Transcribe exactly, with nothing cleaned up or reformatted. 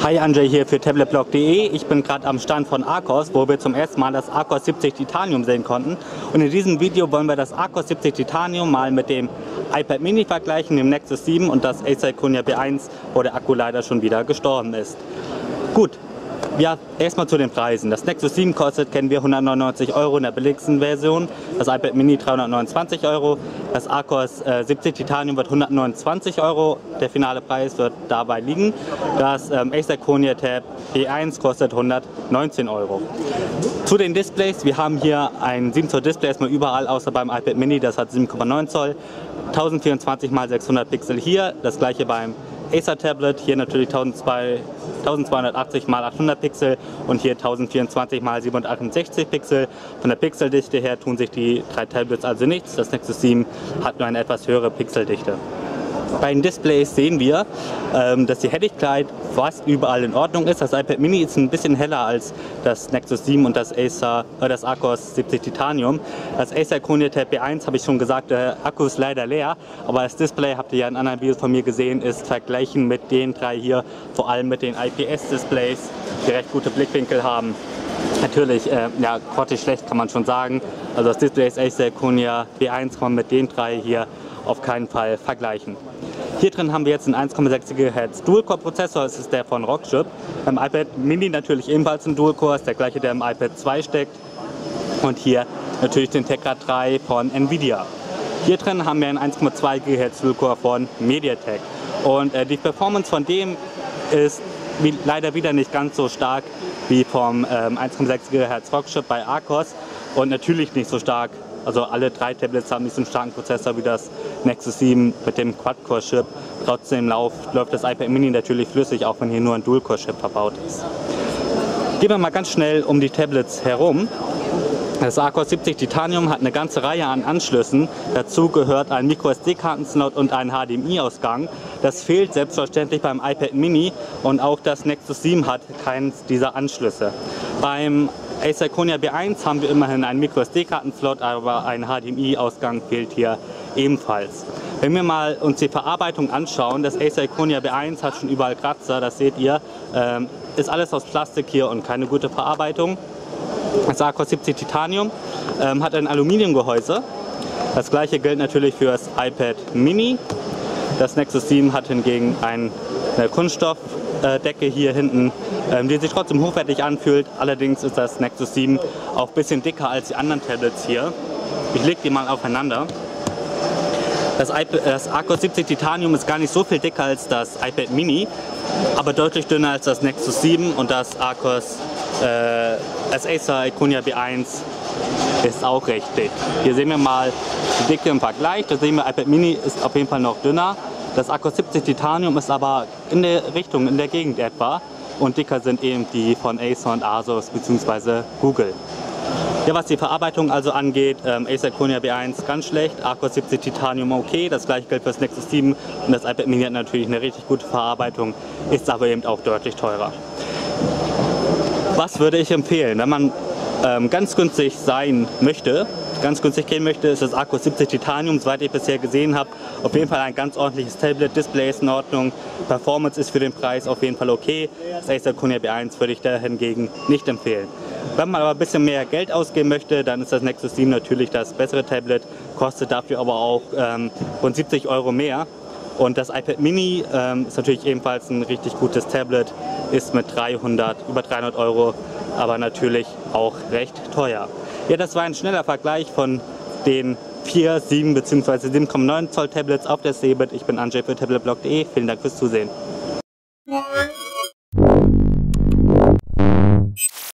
Hi, André hier für tabletblog punkt de. Ich bin gerade am Stand von Archos, wo wir zum ersten Mal das Archos siebzig Titanium sehen konnten. Und in diesem Video wollen wir das Archos siebzig Titanium mal mit dem iPad Mini vergleichen, dem Nexus sieben und das Acer Iconia B eins, wo der Akku leider schon wieder gestorben ist. Gut, ja, erstmal zu den Preisen. Das Nexus sieben kostet, kennen wir, hundertneunundneunzig Euro in der billigsten Version, das iPad Mini dreihundertneunundzwanzig Euro, das Archos äh, siebzig Titanium wird hundertneunundzwanzig Euro, der finale Preis wird dabei liegen. Das ähm, Acer Iconia Tab B eins kostet hundertneunzehn Euro. Zu den Displays, wir haben hier ein sieben Zoll Display erstmal überall, außer beim iPad Mini, das hat sieben Komma neun Zoll, tausendvierundzwanzig mal sechshundert Pixel hier, das gleiche beim Acer Tablet, hier natürlich eintausendzweihundertachtzig mal achthundert Pixel und hier tausendvierundzwanzig mal siebenhundertachtundsechzig Pixel. Von der Pixeldichte her tun sich die drei Tablets also nichts. Das Nexus sieben hat nur eine etwas höhere Pixeldichte. Bei den Displays sehen wir, dass die Helligkeit fast überall in Ordnung ist. Das iPad Mini ist ein bisschen heller als das Nexus sieben und das Acer, äh, das Archos siebzig Titanium. Das Acer Iconia Tab B eins, habe ich schon gesagt, der Akku ist leider leer, aber das Display, habt ihr ja in anderen Videos von mir gesehen, ist vergleichen mit den drei hier, vor allem mit den I P S-Displays, die recht gute Blickwinkel haben. Natürlich, äh, ja, grottig schlecht kann man schon sagen. Also das Display ist Acer Iconia B eins, kann man mit den drei hier auf keinen Fall vergleichen. Hier drin haben wir jetzt einen eins Komma sechs Gigahertz Dual-Core-Prozessor, das ist der von Rockchip. Beim iPad Mini natürlich ebenfalls ein Dual-Core, ist der gleiche, der im iPad zwei steckt. Und hier natürlich den Tegra drei von Nvidia. Hier drin haben wir einen eins Komma zwei Gigahertz Dual-Core von Mediatek. Und äh, die Performance von dem ist wie, leider wieder nicht ganz so stark wie vom ähm, eins Komma sechs Gigahertz Rockchip bei Archos und natürlich nicht so stark. Also alle drei Tablets haben nicht so einen starken Prozessor wie das Nexus sieben mit dem Quad-Core-Chip. Trotzdem läuft das iPad Mini natürlich flüssig, auch wenn hier nur ein Dual-Core-Chip verbaut ist. Gehen wir mal ganz schnell um die Tablets herum. Das Archos siebzig Titanium hat eine ganze Reihe an Anschlüssen. Dazu gehört ein Micro S D-Karten-Slot und ein H D M I-Ausgang. Das fehlt selbstverständlich beim iPad Mini und auch das Nexus sieben hat keins dieser Anschlüsse. Beim Acer Iconia B eins haben wir immerhin einen Micro S D-Karten-Slot, aber ein H D M I-Ausgang fehlt hier ebenfalls. Wenn wir mal uns die Verarbeitung anschauen, das Acer Iconia B eins hat schon überall Kratzer, das seht ihr, ähm, ist alles aus Plastik hier und keine gute Verarbeitung. Das Archos siebzig Titanium ähm, hat ein Aluminiumgehäuse, das gleiche gilt natürlich für das iPad Mini. Das Nexus sieben hat hingegen ein, eine Kunststoff Decke hier hinten, die sich trotzdem hochwertig anfühlt. Allerdings ist das Nexus sieben auch ein bisschen dicker als die anderen Tablets hier. Ich lege die mal aufeinander. Das, das Archos siebzig Titanium ist gar nicht so viel dicker als das iPad Mini, aber deutlich dünner als das Nexus sieben und das Archos, äh, das Acer Iconia B eins ist auch recht dick. Hier sehen wir mal die Dicke im Vergleich. Da sehen wir, iPad Mini ist auf jeden Fall noch dünner. Das Archos siebzig Titanium ist aber in der Richtung, in der Gegend etwa und dicker sind eben die von Acer und Asus bzw. Google. Ja, was die Verarbeitung also angeht, ähm, Acer Iconia B eins ganz schlecht, Archos siebzig Titanium okay, das gleiche gilt für das Nexus sieben und das iPad Mini hat natürlich eine richtig gute Verarbeitung, ist aber eben auch deutlich teurer. Was würde ich empfehlen, wenn man ähm, ganz günstig sein möchte? ganz günstig gehen möchte, ist das Archos siebzig Titanium, soweit ich bisher gesehen habe, auf jeden Fall ein ganz ordentliches Tablet, Display ist in Ordnung, Performance ist für den Preis auf jeden Fall okay, das Acer Iconia B eins würde ich da hingegen nicht empfehlen. Wenn man aber ein bisschen mehr Geld ausgeben möchte, dann ist das Nexus sieben natürlich das bessere Tablet, kostet dafür aber auch ähm, rund siebzig Euro mehr. Und das iPad Mini ähm, ist natürlich ebenfalls ein richtig gutes Tablet, ist mit über dreihundert Euro, aber natürlich auch recht teuer. Ja, das war ein schneller Vergleich von den vier, sieben bzw. sieben Komma neun Zoll Tablets auf der CeBIT. Ich bin André für tabletblog punkt de. Vielen Dank fürs Zusehen.